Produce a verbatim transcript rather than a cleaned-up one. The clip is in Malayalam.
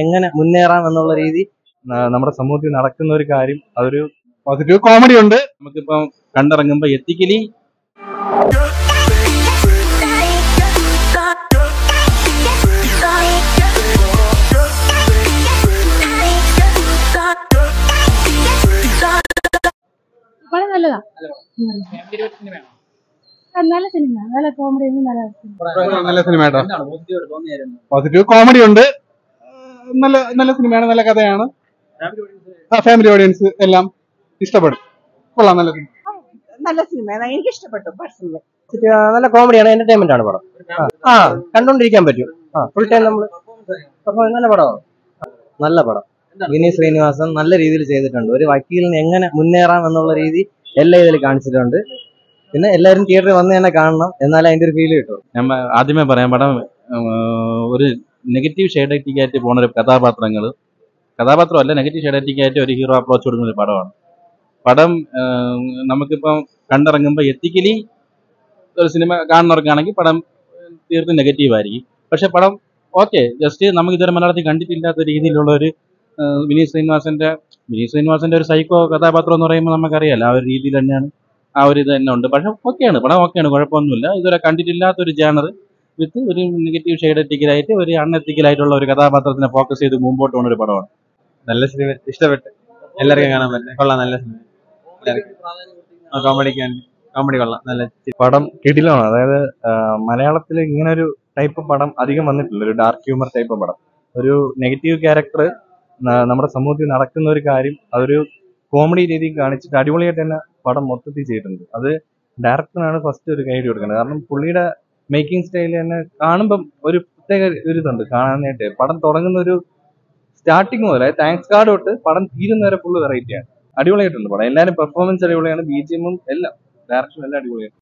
എങ്ങനെ മുന്നേറാം എന്നുള്ള രീതി നമ്മുടെ സമൂഹത്തിൽ നടക്കുന്ന ഒരു കാര്യം. അതൊരു പോസിറ്റീവ് കോമഡി ഉണ്ട്. നമുക്കിപ്പം കണ്ടിറങ്ങുമ്പോ എത്തിക്കലി വളരെ നല്ലതാ. നല്ല സിനിമ, നല്ല കോമഡി, നല്ല സിനിമ. പോസിറ്റീവ് കോമഡി ഉണ്ട്, നല്ല നല്ല സിനിമയാണ്, നല്ല കഥയാണ്. ഫാമിലി ഓഡിയൻസ് എല്ലാം ഇഷ്ടപ്പെടും. കൊള്ളാം, നല്ല സിനിമ, നല്ല സിനിമ, എനിക്ക് ഇഷ്ടപ്പെട്ടു. നല്ല കോമഡിയാണ്, എന്റർടൈൻമെന്റ് ആണ് പടം. ആ, കണ്ടോണ്ടിരിക്കാൻ പറ്റും ഫുൾ ടൈം നമ്മള്. നല്ല പടമാണ്, നല്ല പടം. വിനീത് ശ്രീനിവാസൻ നല്ല രീതിയിൽ ചെയ്തിട്ടുണ്ട്. ഒരു വക്കീലിന് എങ്ങനെ മുന്നേറാം എന്നുള്ള രീതി എല്ലാം ഇതിൽ കാണിച്ചിട്ടുണ്ട്. പിന്നെ എല്ലാവരും തിയേറ്ററിൽ വന്ന് തന്നെ കാണണം, എന്നാലും അതിന്റെ ഒരു ഫീല് കിട്ടും. ഞാൻ ആദ്യമേ പറയാം, പടം ഒരു നെഗറ്റീവ് ഷെയ്ഡ് ആയിട്ട് പോകുന്ന ഒരു കഥാപാത്രങ്ങൾ കഥാപാത്രമല്ല നെഗറ്റീവ് ഷെയ്ഡ് ആയിട്ട് ഒരു ഹീറോ അപ്രോച്ച് കൊടുക്കുന്ന ഒരു പടമാണ്. പടം നമുക്കിപ്പം കണ്ടിറങ്ങുമ്പോൾ എത്തിക്കലി ഒരു സിനിമ കാണുന്നവർക്കാണെങ്കിൽ പടം തീർത്തും നെഗറ്റീവ് ആയിരിക്കും. പക്ഷെ പടം ഓക്കെ, ജസ്റ്റ് നമുക്ക് ഇതുവരെ മലയാളത്തിൽ കണ്ടിട്ടില്ലാത്ത രീതിയിലുള്ള ഒരു വിനീത് ശ്രീനിവാസന്റെ വിനീത് ശ്രീനിവാസന്റെ ഒരു സൈക്കോ കഥാപാത്രം എന്ന് പറയുമ്പോൾ നമുക്കറിയാലോ, ആ ഒരു രീതിയിൽ തന്നെയാണ്, ആ ഒരു ഇത് തന്നെ ഉണ്ട്. പക്ഷെ ഓക്കെയാണ് പടം, ഓക്കെയാണ്, കുഴപ്പമൊന്നുമില്ല. ഇതുവരെ കണ്ടിട്ടില്ലാത്തൊരു ജാനർ വിത്ത് ഒരു നെഗറ്റീവ് ഷെയ്ഡ് എത്തിക്കലായിട്ട് ഒരു അൺഎത്തിക്കലായിട്ടുള്ള ഒരു കഥാപാത്രത്തിനെ ഫോക്കസ് ചെയ്ത് മുമ്പോട്ട് പോകുന്ന ഒരു പടമാണ്. നല്ല സിനിമ, ഇഷ്ടപ്പെട്ട് എല്ലാവർക്കും കാണാൻ പറ്റും. കൊള്ളാം, നല്ല സിനിമ, കോമഡിക്ക് കോമഡി കൊള്ളാം, നല്ല പടം. കിടിലമാണ്. അതായത് മലയാളത്തിൽ ഇങ്ങനെ ഒരു ടൈപ്പ് പടം അധികം വന്നിട്ടില്ല, ഒരു ഡാർക്ക് ഹ്യൂമർ ടൈപ്പ് പടം. ഒരു നെഗറ്റീവ് ക്യാരക്ടർ നമ്മുടെ സമൂഹത്തിൽ നടക്കുന്ന ഒരു കാര്യം അതൊരു കോമഡി രീതിയിൽ കാണിച്ചിട്ട് അടിപൊളിയായിട്ട് തന്നെ പടം മൊത്തത്തിൽ ചെയ്തിട്ടുണ്ട്. അത് ഡയറക്ടറിനാണ് ഫസ്റ്റ് ഒരു കൈയ്യടി കൊടുക്കുന്നത്. കാരണം പുള്ളിയുടെ മേക്കിംഗ് സ്റ്റൈൽ തന്നെ കാണുമ്പം ഒരു പ്രത്യേക ഒരു ഇതുണ്ട് കാണാനായിട്ട്. പടം തുടങ്ങുന്ന ഒരു സ്റ്റാർട്ടിങ് മുതൽ താങ്ക്സ് കാർഡ് തൊട്ട് പടം തീരുന്ന വരെ ഫുള്ള് വെറൈറ്റിയാണ്. അടിപൊളിയായിട്ടുണ്ട് പടം. എല്ലാവരും പെർഫോമൻസ് അടിപൊളിയാണ്, ബി ജി എമ്മും എല്ലാം ഡയറക്ടറും എല്ലാം അടിപൊളിയാണ്.